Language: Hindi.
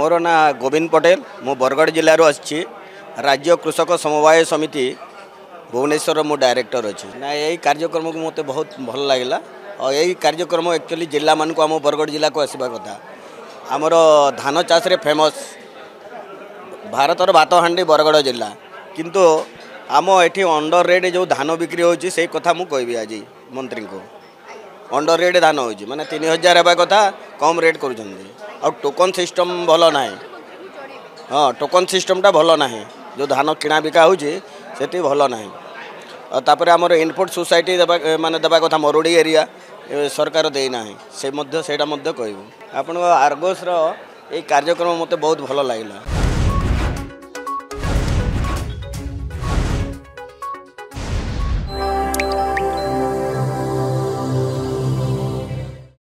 मोरना गोविंद पटेल मु बरगढ़ जिलूर आसी राज्य कृषक समवाय समिति भुवनेश्वर मु डायरेक्टर अच्छी ना यही कार्यक्रम को मत बहुत भल लगे और यही कार्यक्रम एक्चुअली जिला मान को आम बरगढ़ जिला को आसवा कथा आमर धान चाष रे फेमस भारतर भातहांडी बरगढ़ जिला किंतु आम ये अंडर रेट जो धान बिक्री होची से कथा मु कहबी आज मंत्री को अंडर रेट धान हो माने 3000 होगा कथा कम रेट कर टोकन सिस्टम भल ना हाँ टोकन सिस्टमटा भल ना जो धान किणा बिका होती भल ना और तापर आमर इनपुट सोसाइटी माने देवा कथा मरुड़ी एरिया सरकार देना से कहूँ आपगोस रो कार्यक्रम मत बहुत भल लगे।